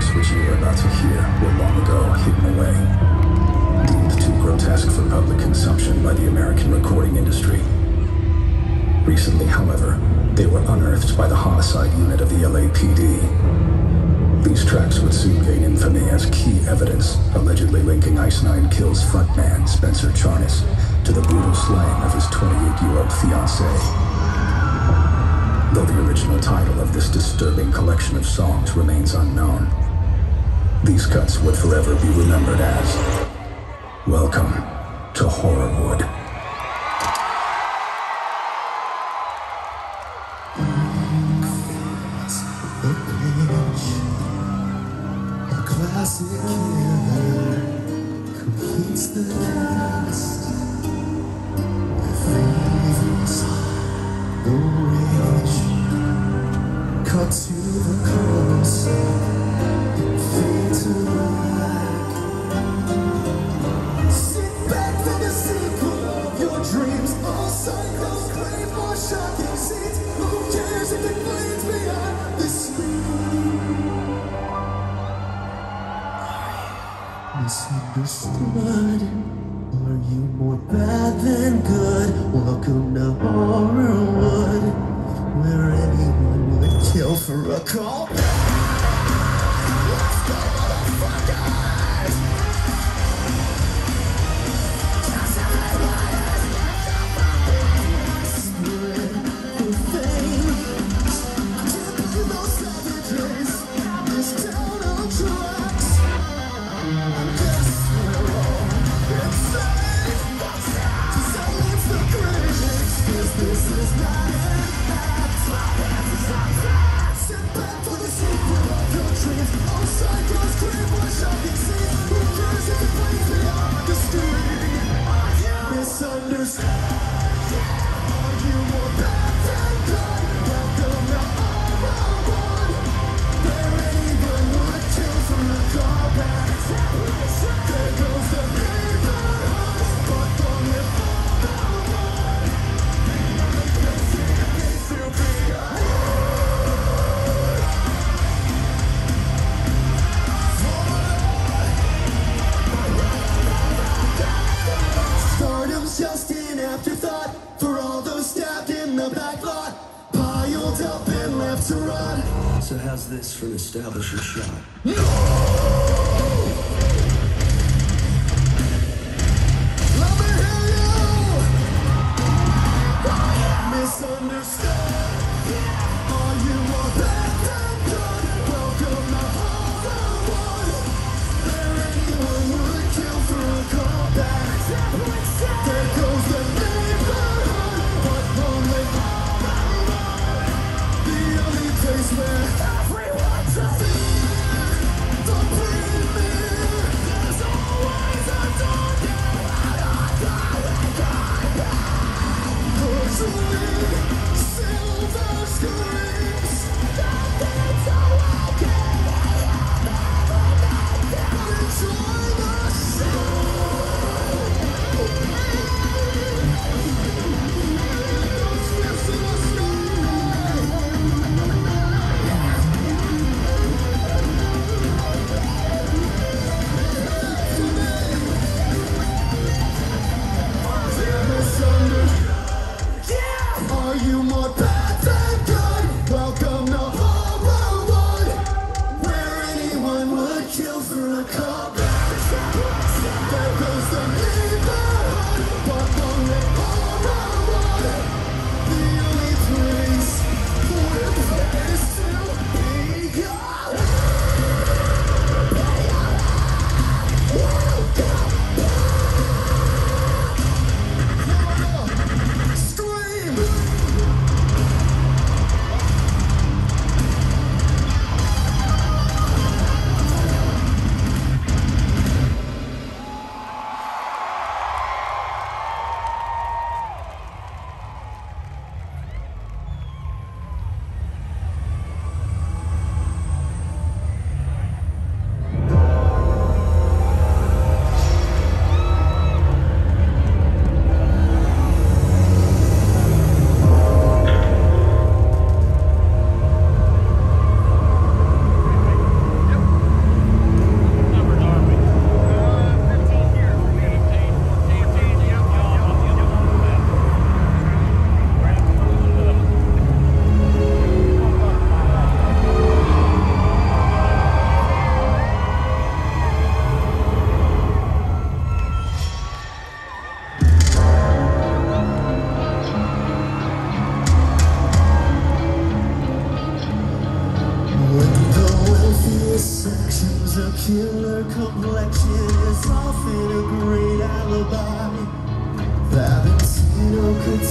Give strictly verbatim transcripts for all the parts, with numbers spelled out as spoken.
acts which you are about to hear were long ago hidden away, deemed too grotesque for public consumption by the American recording industry. Recently, however, they were unearthed by the homicide unit of the L A P D. These tracks would soon gain infamy as key evidence, allegedly linking Ice Nine Kills frontman Spencer Charnis to the brutal slaying of his twenty-eight-year-old fiancée. Though the original title of this disturbing collection of songs remains unknown, these cuts would forever be remembered as Welcome to Horrorwood. Misunderstood, are you more bad than good? Welcome to Horrorwood, where anyone would kill for a call. Let's go, motherfuckers! Just everyone is welcome. Spread the things. Can't believe those savages. This town on drugs. This is not an act, sit back for the sequel of your dreams. All psychos crave what shocking scenes. Who cares if it plays beyond the screen? Are you misunderstood? Are you more bad than good? Welcome to Horrorwood, where anyone would kill for a callback. There goes the people, but only just an afterthought for all those stabbed in the back lot, piled up and left to rot. So how's this for an establisher shot? No! Let me hear you! I am misunderstood. Yeah. Are you more bad than good? Welcome to Horrorwood, where anyone would kill for a callback. There goes the neighborhood, but only Horrorwood, the only place where everyone's a fear. Don't bring me, there's always a door there, and I'm going back. Porcelain, silver screams, nothing's awakened, I am never making. Enjoy the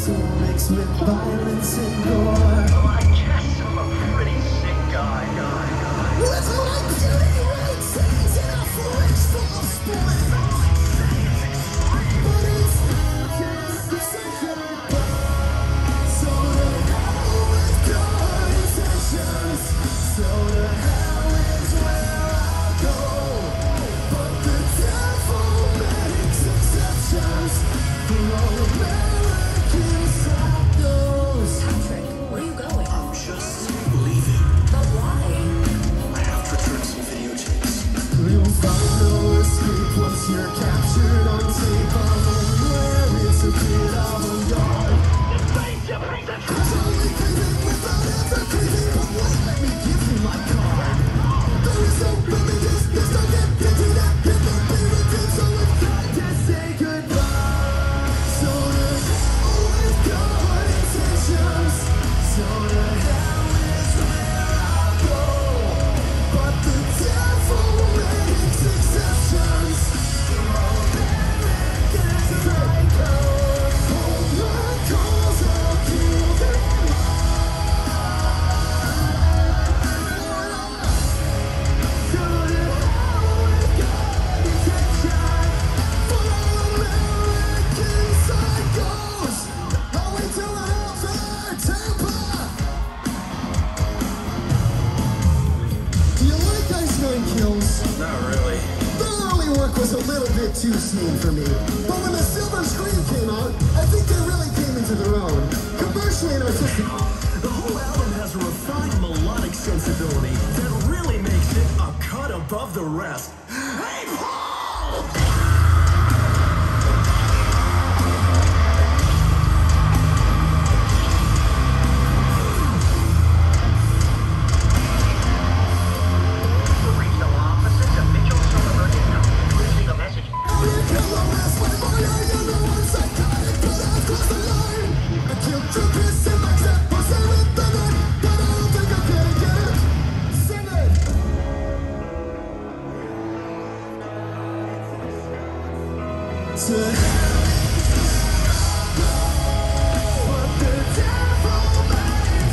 still mixed with violence and gore. Well, I guess I'm a pretty sick guy. guy, guy. With my dirty white teeth and a fridge full of split. But it's not just a second bar. So the hell with your intentions. So the hell is where I go. But the devil makes exceptions for all American psychos. Patrick, where are you going? I'm just leaving. But why? I have to return some videotapes. You'll find no escape once you're captured on tape. I'm aware it's a bit out of yard. It's safe to bring the truth. It's only breathing without ever breathing. But won't let me give you my card. There is no remedies. There's no get into that pit. There'll be redeemed. So it's time to say goodbye. So the hell with God intentions. So the hell is where I go. But the devil makes exceptions. Not really. Their early work was a little bit too soon for me. But when the silver screen came out, I think they really came into their own. Commercially and artistically. The whole album has a refined melodic sensibility that really makes it a cut above the rest. Hey, Paul! Let's go!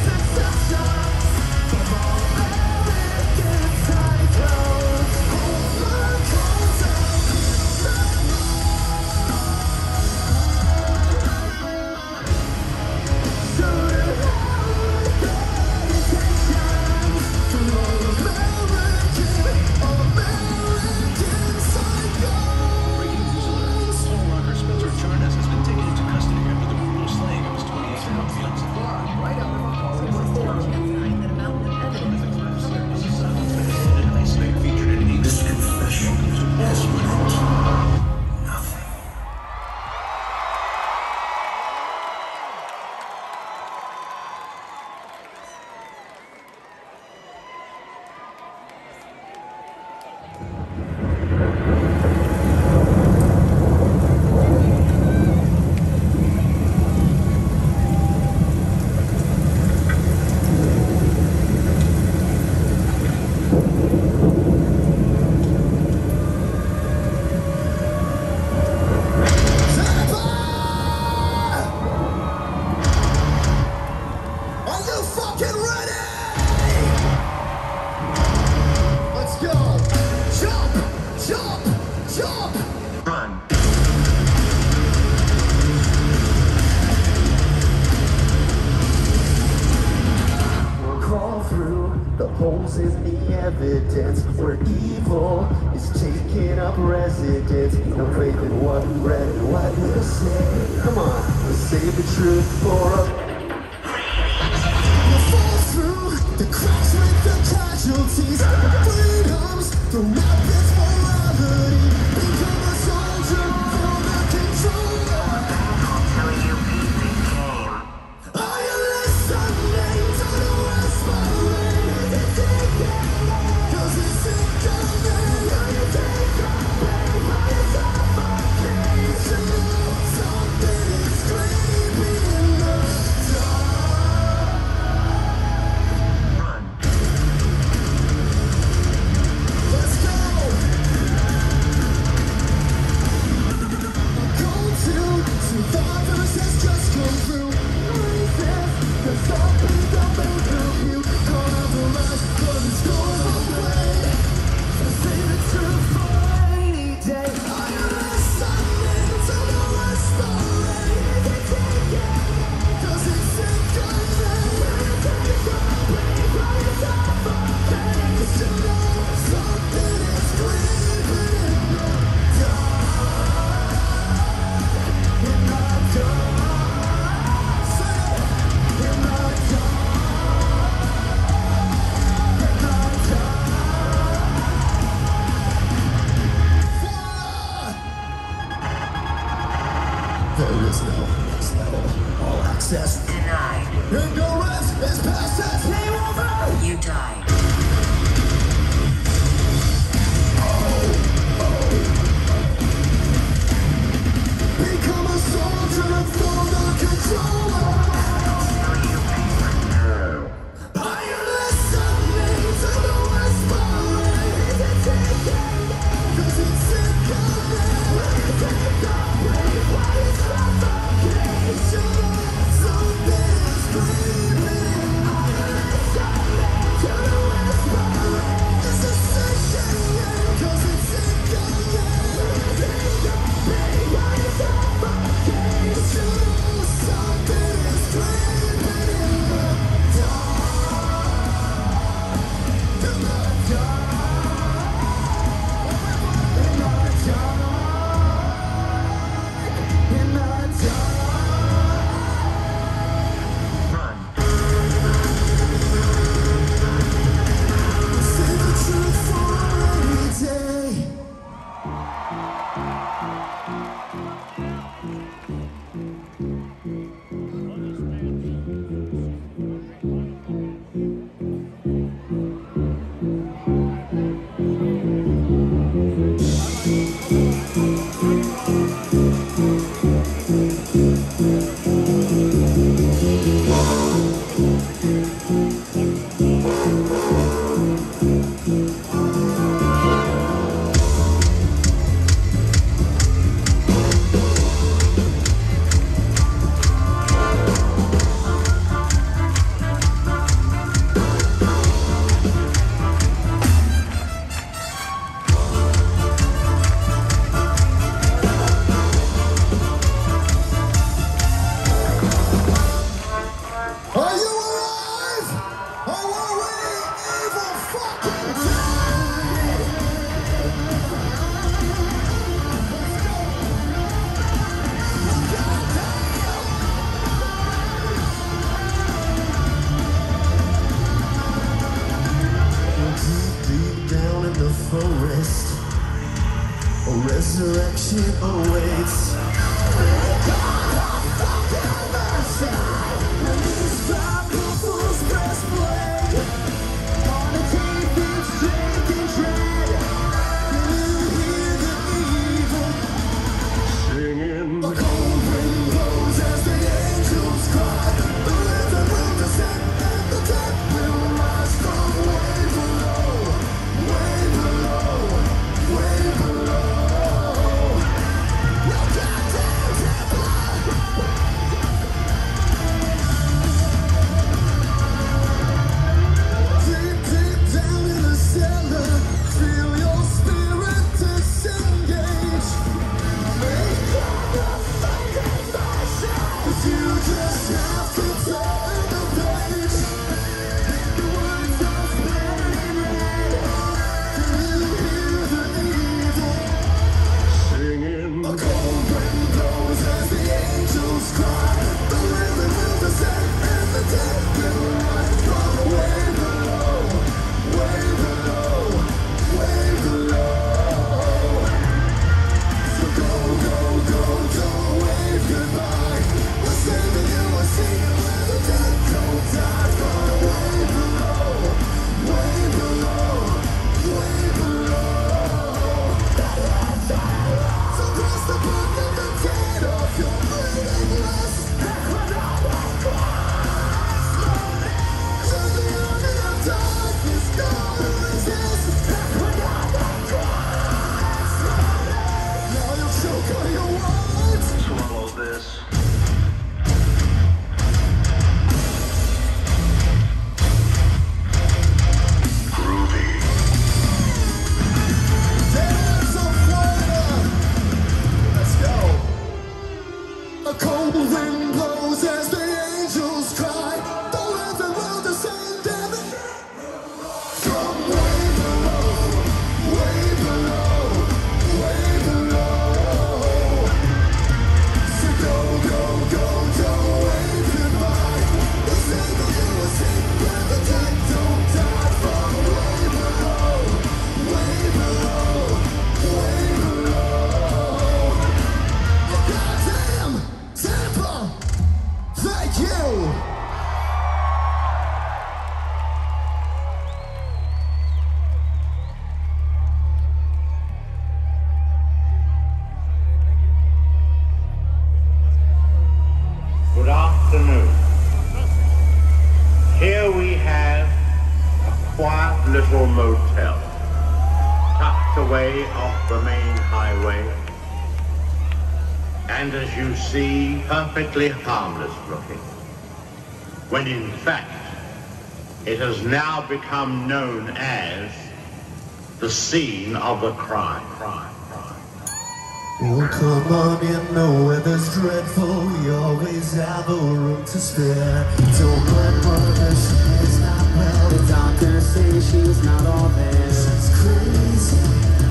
rest. A resurrection awaits. Wake up, have fucking mercy. Let me stop the fool's breastplate. Gonna keep its shaking tread. Can you hear the evil singing? A cold wind blows as the angels cry. The rhythm will descend and the dead will rise from way below. Way below. Way below. Perfectly harmless looking, when in fact it has now become known as the scene of a crime. crime, crime. Oh, come on in, the weather's dreadful, we always have a room to spare. Don't let her, she is not well, the doctors say she's not all there. She's crazy, I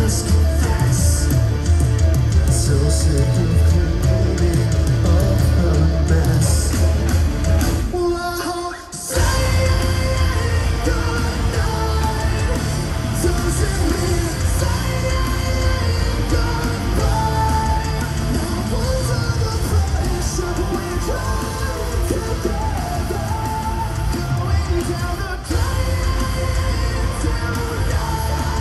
must confess, so sick of complaining. Down the climb, down, down.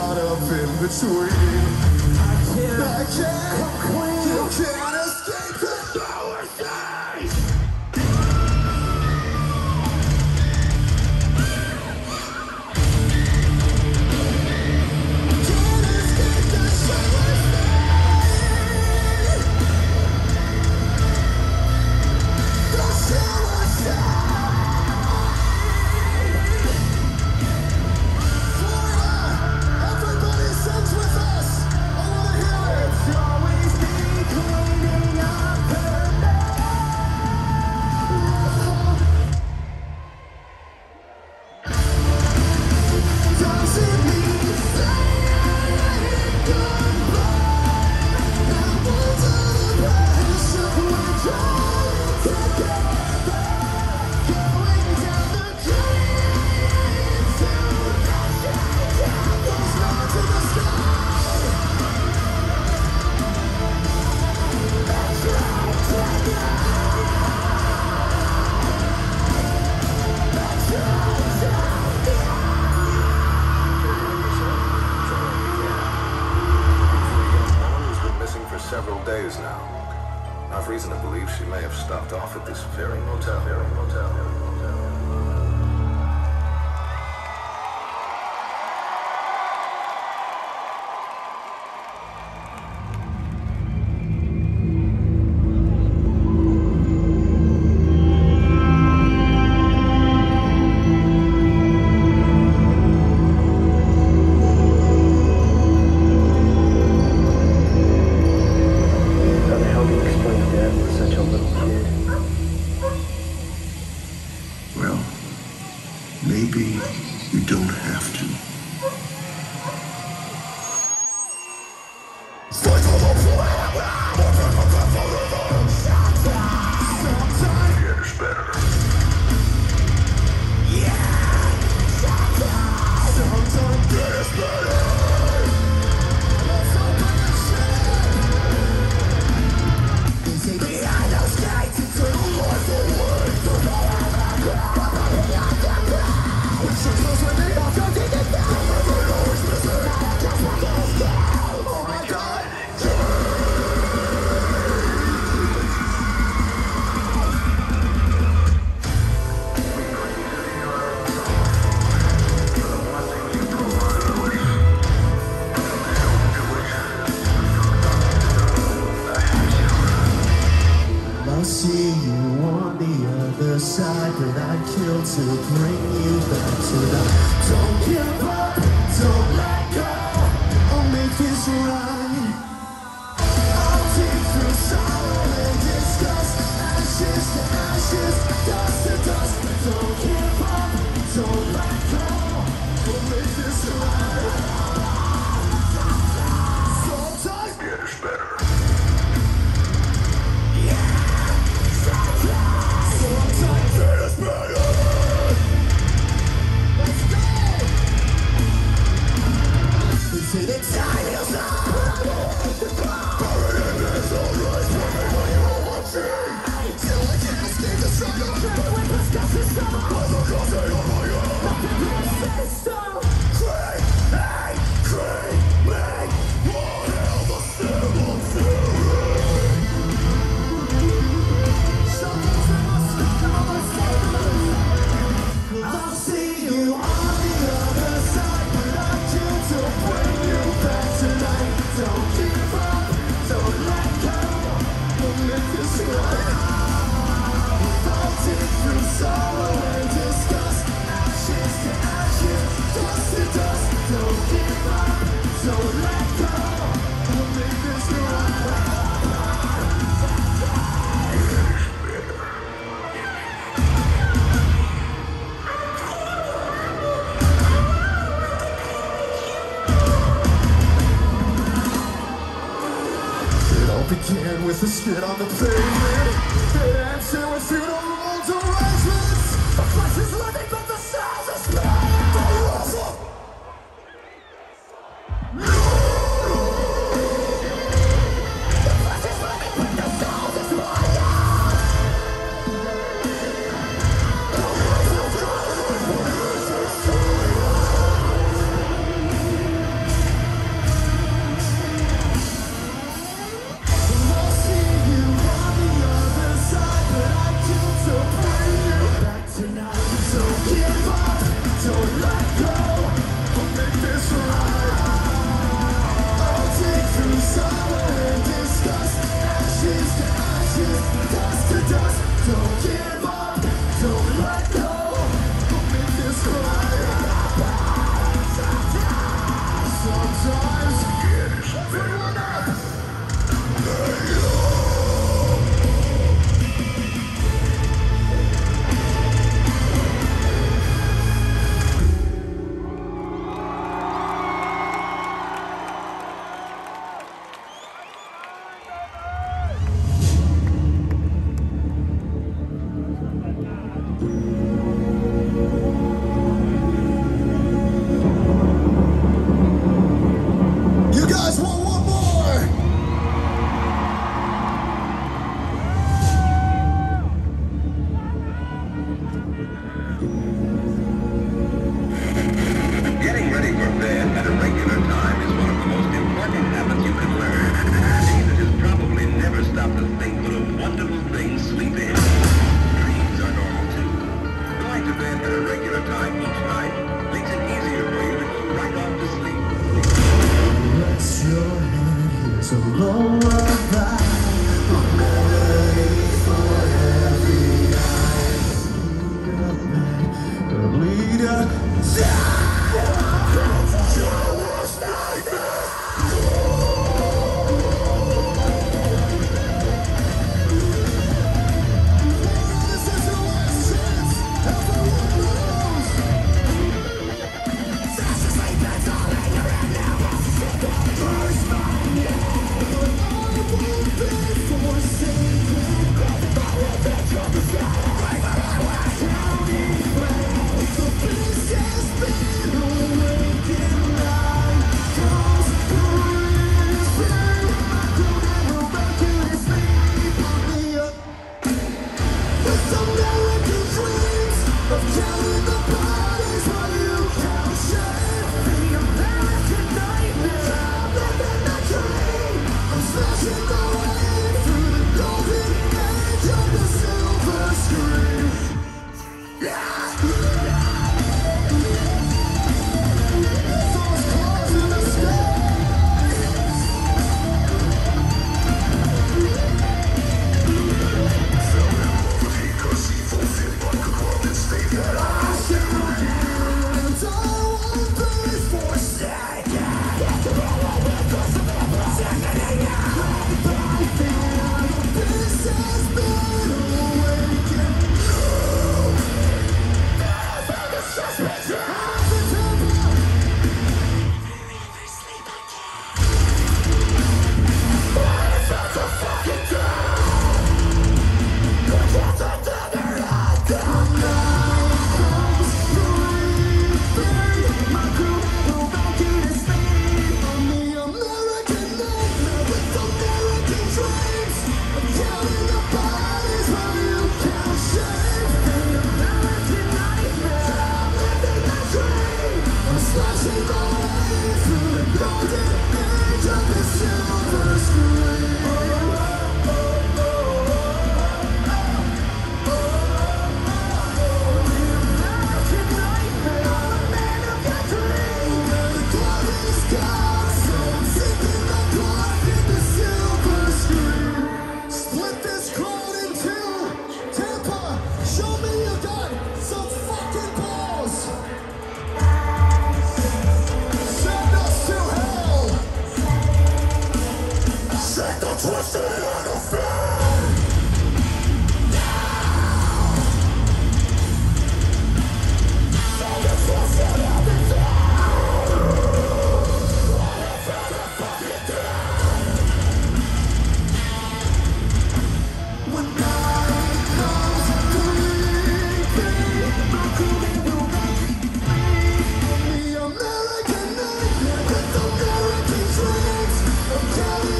caught up in between. I can't, I can't, you can't escape the lower side. Can't escape the lower side. The lower side. With the spit on the pavement, it ends here with funeral derailments. The flesh is living, but the soul is dead. The flesh is living, but the soul is dead. The flesh is living, but the soul is dead. With American dreams, I'm counting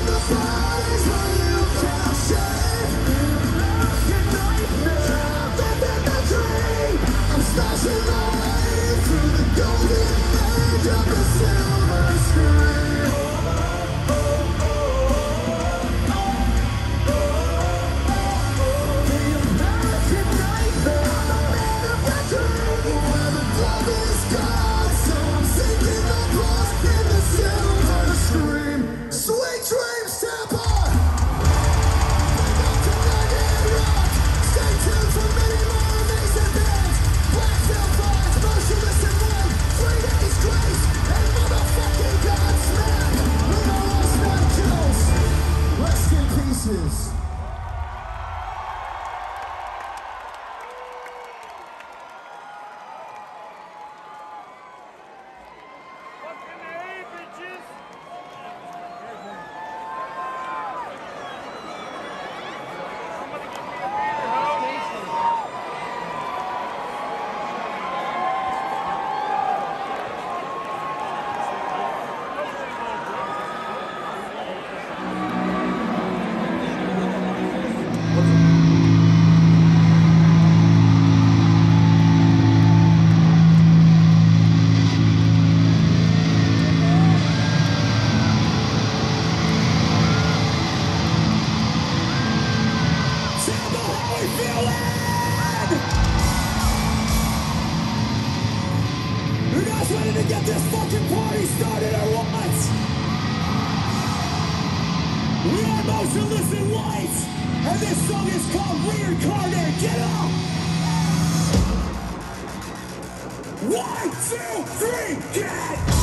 the bodies when you count. Motionless in White, and this song is called Reincarnate. Get up! One, two, three, get up!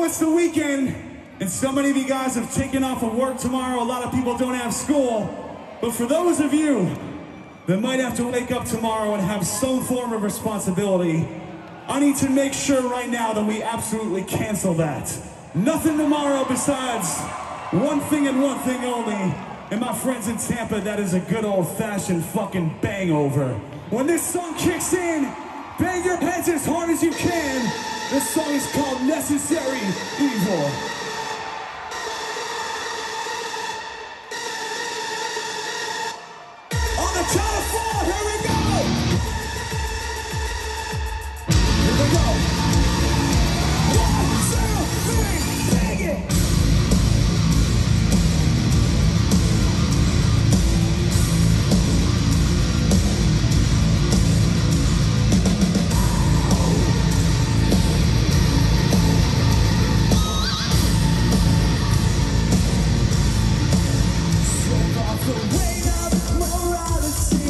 It's the weekend, and so many of you guys have taken off of work tomorrow. A lot of people don't have school, but for those of you that might have to wake up tomorrow and have some form of responsibility, I need to make sure right now that we absolutely cancel that. Nothing tomorrow besides one thing and one thing only, and my friends in Tampa, that is a good old-fashioned fucking bang-over. When this song kicks in, bang your heads as hard as you can. This song is called Necessary Evil. On the count of four, here we go! Here we go. One, two, three, take it! The weight of morality.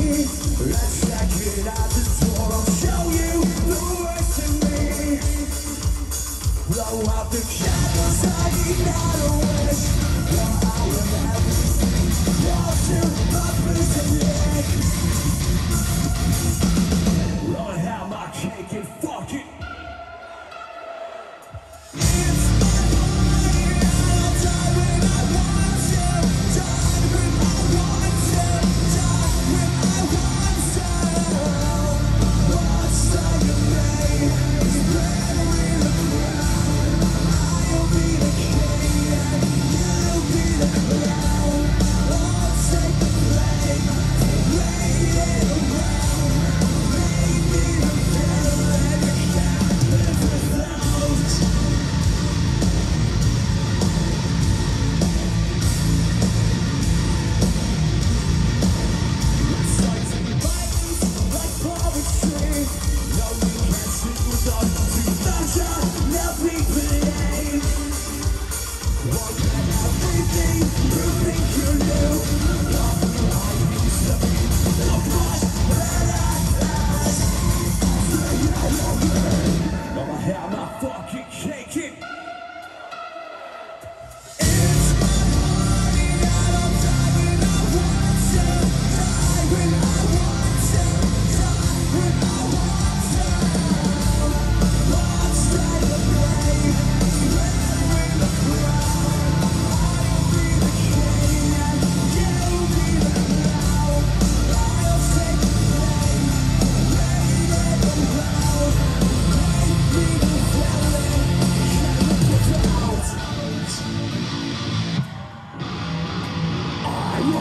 From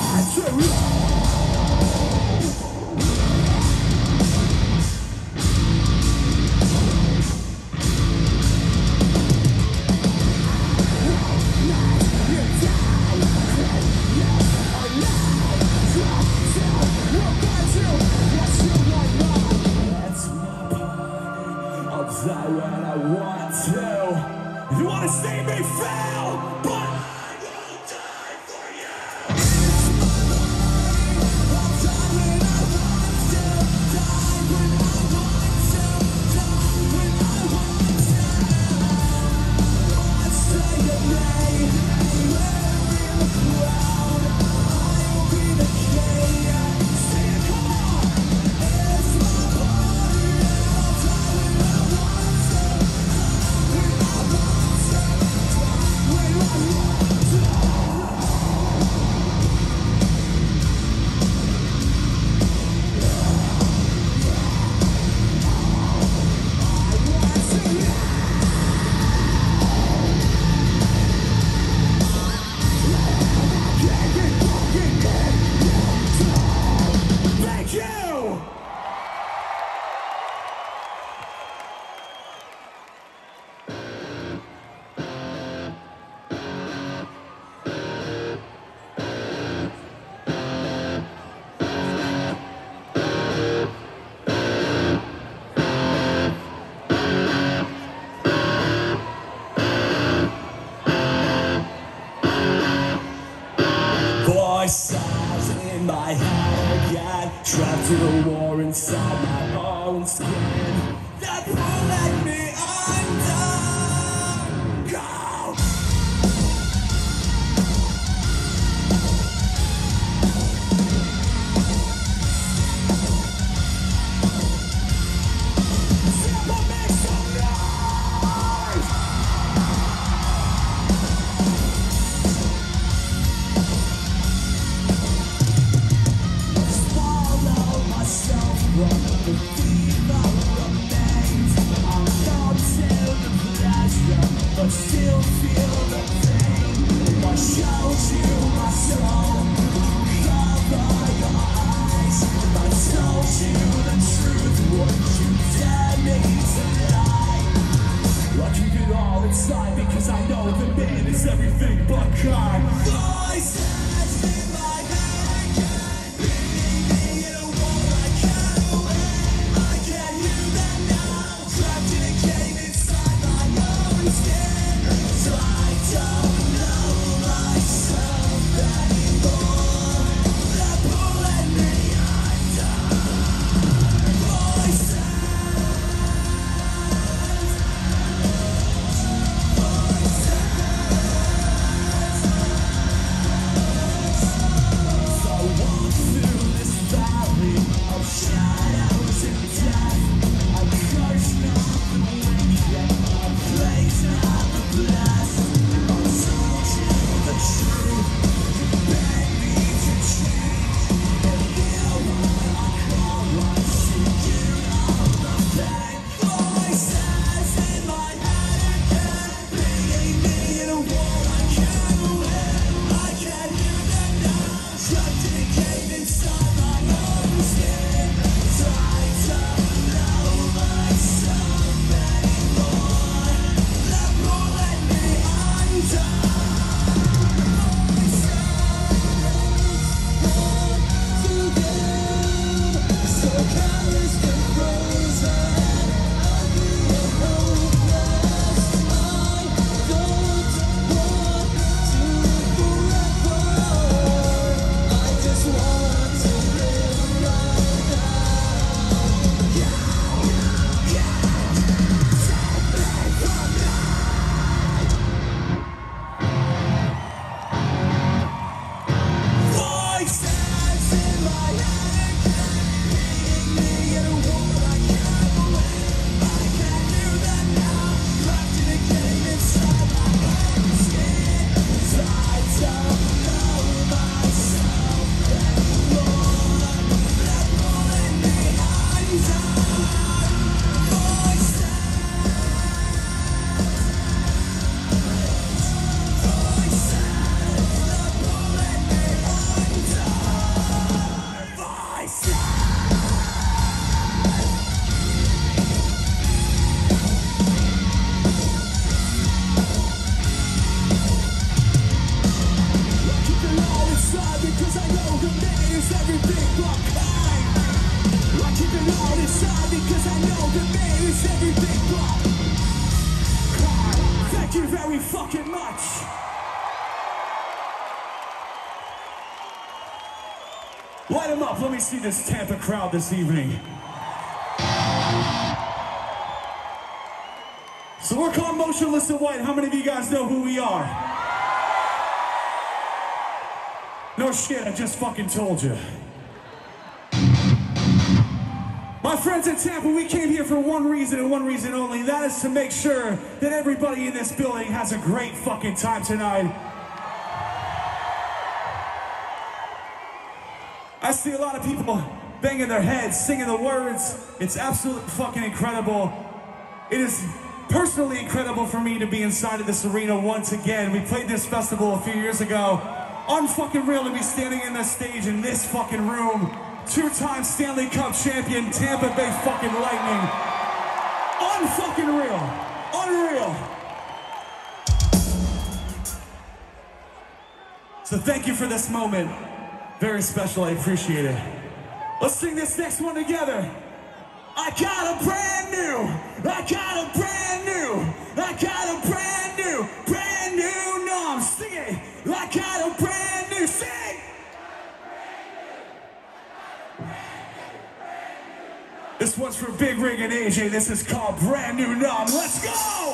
the fever of the night, I'm to me is everything but. Thank you very fucking much. Light them up. Let me see this Tampa crowd this evening. So we're called Motionless in White. How many of you guys know who we are? No shit, I just fucking told you. My friends in Tampa, we came here for one reason and one reason only. That is to make sure that everybody in this building has a great fucking time tonight. I see a lot of people banging their heads, singing the words. It's absolutely fucking incredible. It is personally incredible for me to be inside of this arena once again. We played this festival a few years ago. Unfucking real to be standing in this stage in this fucking room. Two-time Stanley Cup champion, Tampa Bay fucking Lightning. Unfucking real. Unreal. So thank you for this moment. Very special, I appreciate it. Let's sing this next one together. I got a brand new, I got a brand new, I got a brand new, brand new numb. Sing it. I got a brand new, sing. This one's for Big Rig and A J. This is called Brand New Numb. Let's go!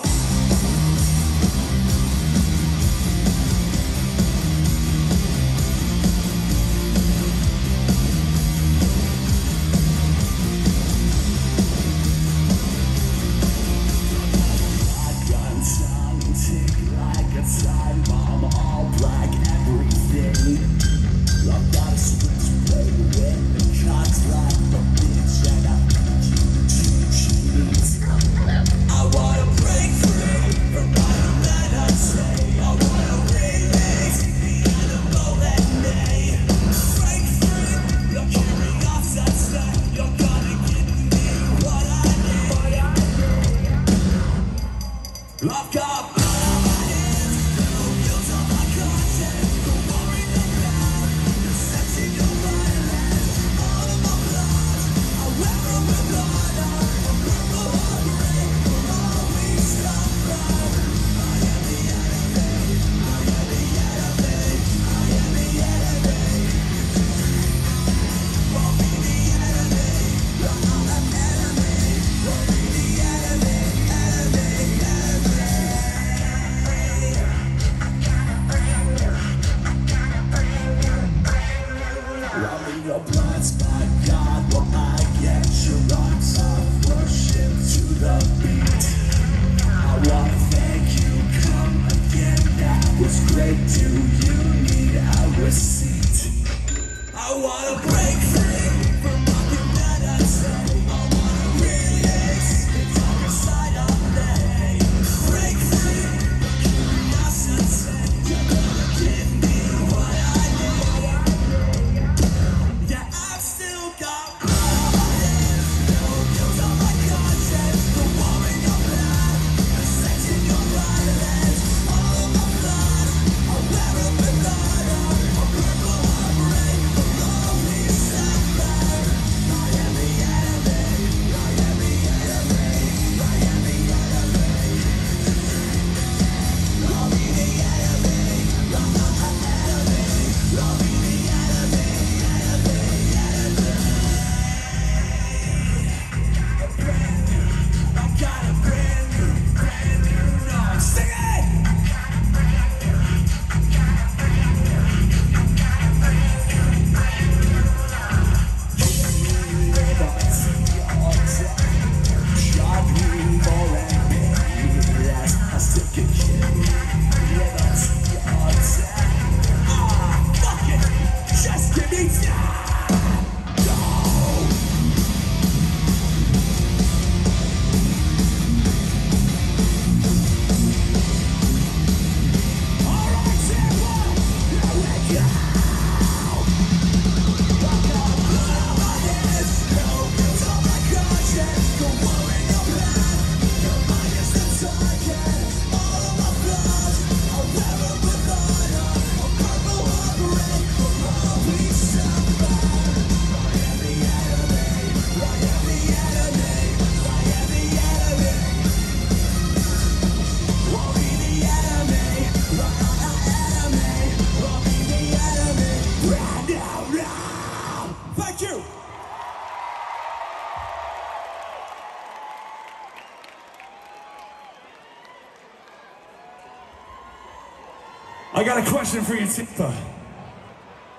I got a question for you, Tampa.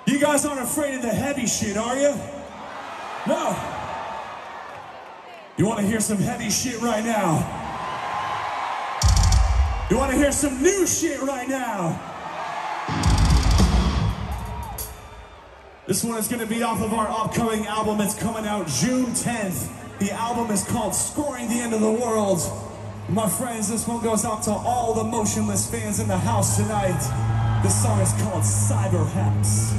You guys aren't afraid of the heavy shit, are you? No. You want to hear some heavy shit right now? You want to hear some new shit right now? This one is going to be off of our upcoming album. It's coming out June tenth. The album is called Scoring the End of the World. My friends, this one goes out to all the Motionless fans in the house tonight. This song is called Cyber Hax.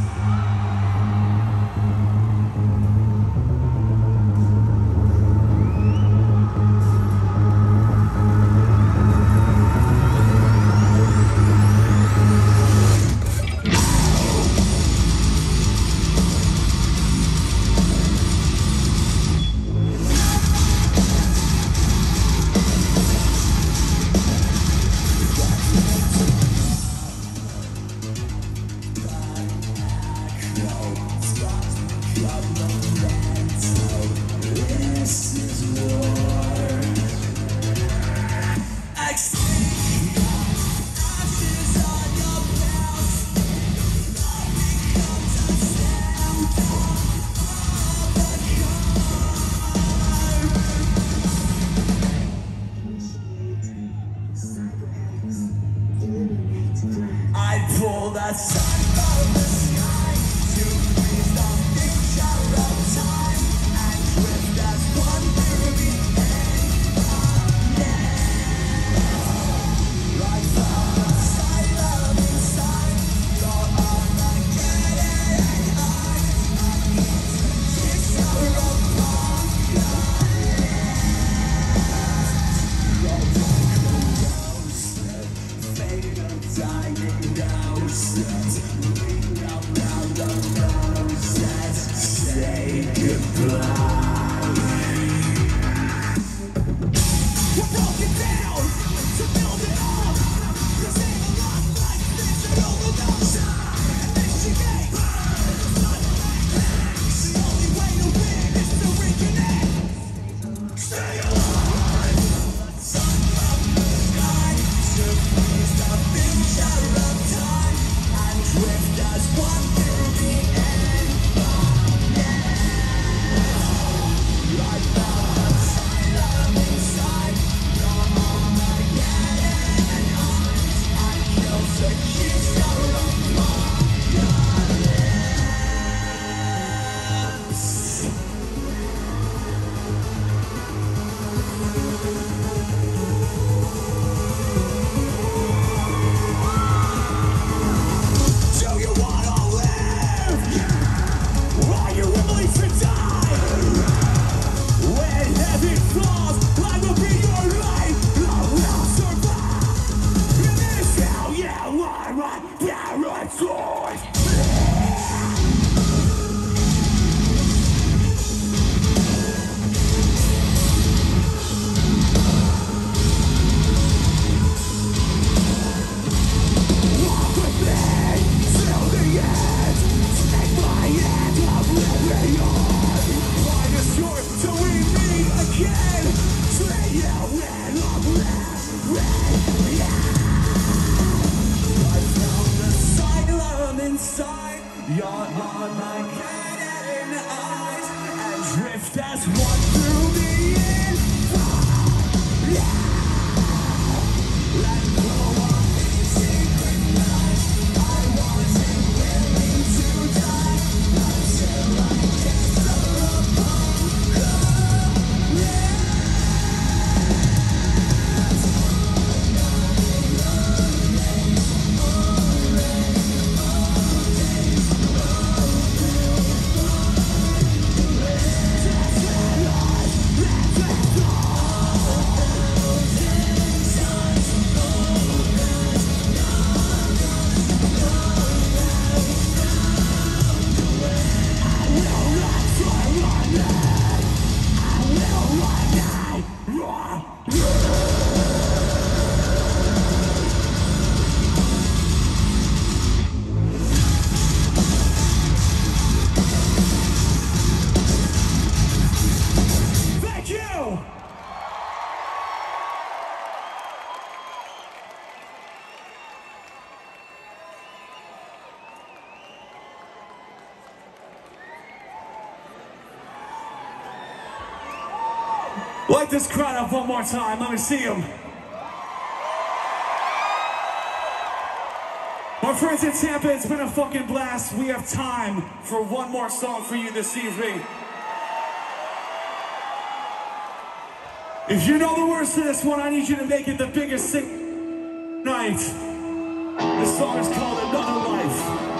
Light this crowd up one more time. Let me see them. My friends in Tampa, it's been a fucking blast. We have time for one more song for you this evening. If you know the words to this one, I need you to make it the biggest sing night. This song is called Another Life.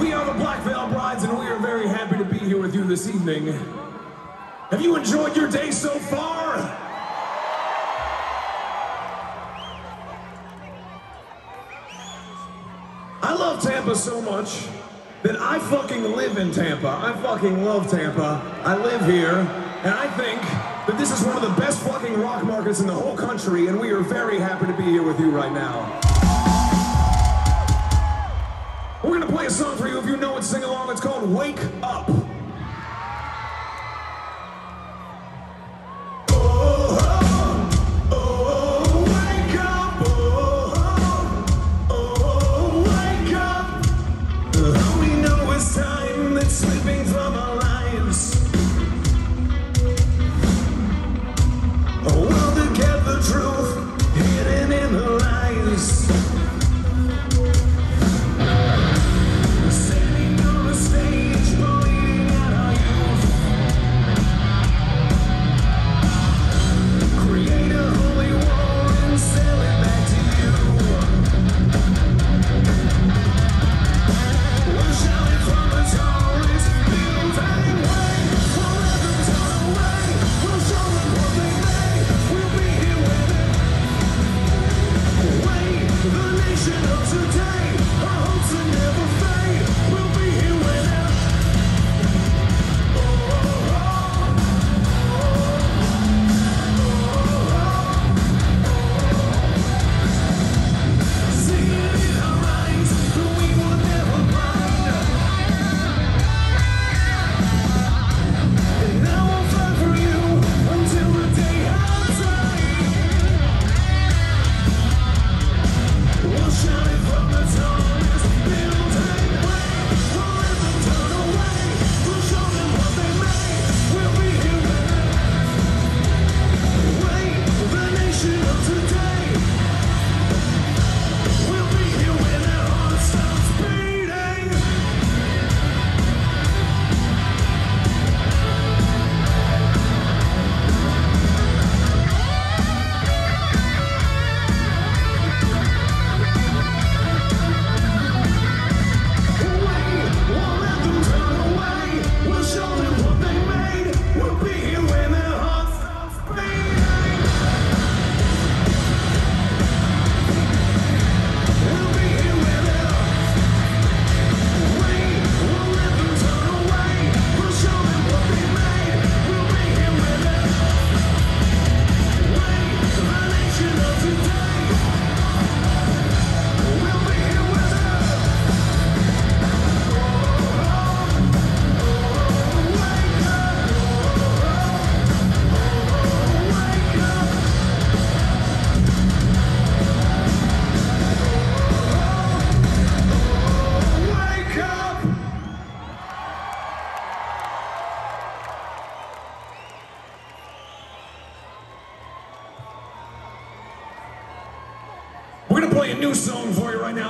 We are the Black Veil Brides, and we are very happy to be here with you this evening. Have you enjoyed your day so far? I love Tampa so much that I fucking live in Tampa. I fucking love Tampa. I live here, and I think that this is one of the best fucking rock markets in the whole country, and we are very happy to be here with you right now. We're gonna play a song for you. If you know it, sing along. It's called Wake Up.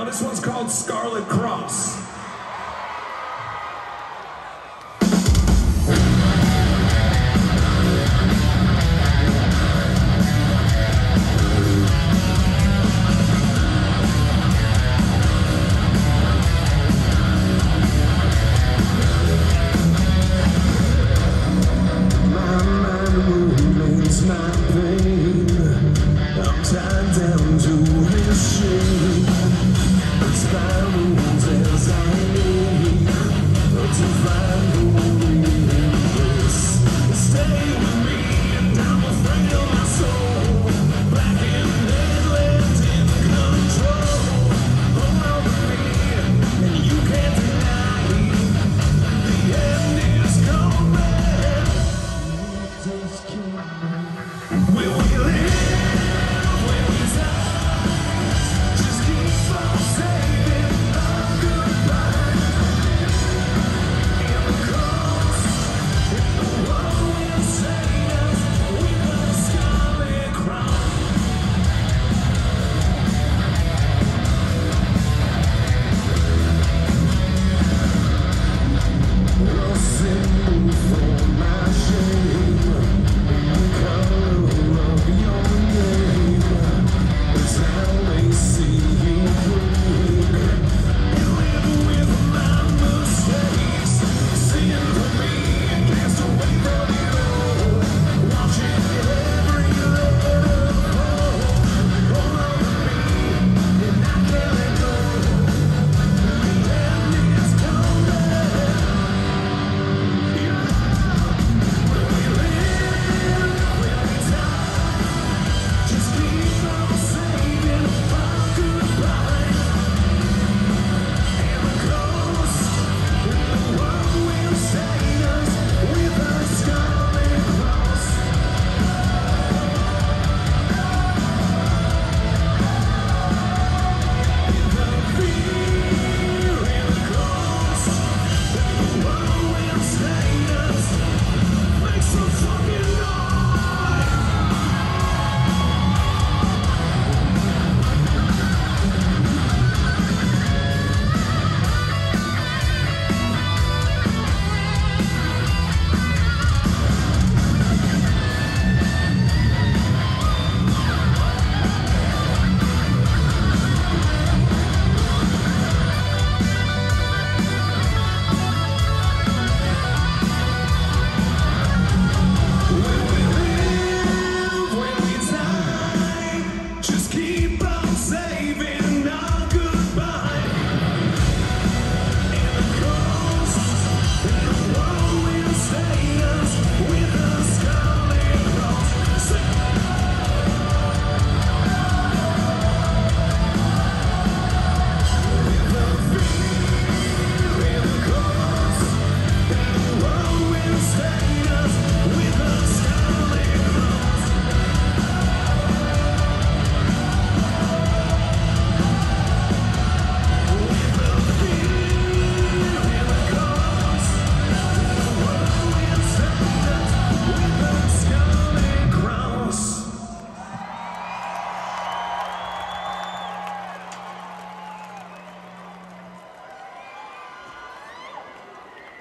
This one's called Scarlet Cross. I'm tied down to this shame. Spiral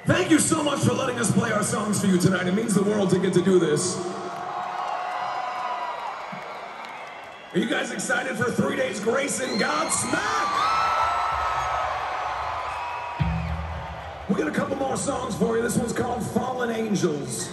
Thank you so much for letting us play our songs for you tonight. It means the world to get to do this. Are you guys excited for Three Days Grace and Godsmack? We got a couple more songs for you. This one's called Fallen Angels.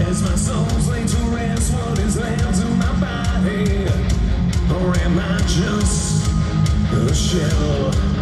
As my soul's laid to rest, what is left to my body? am I just a shell?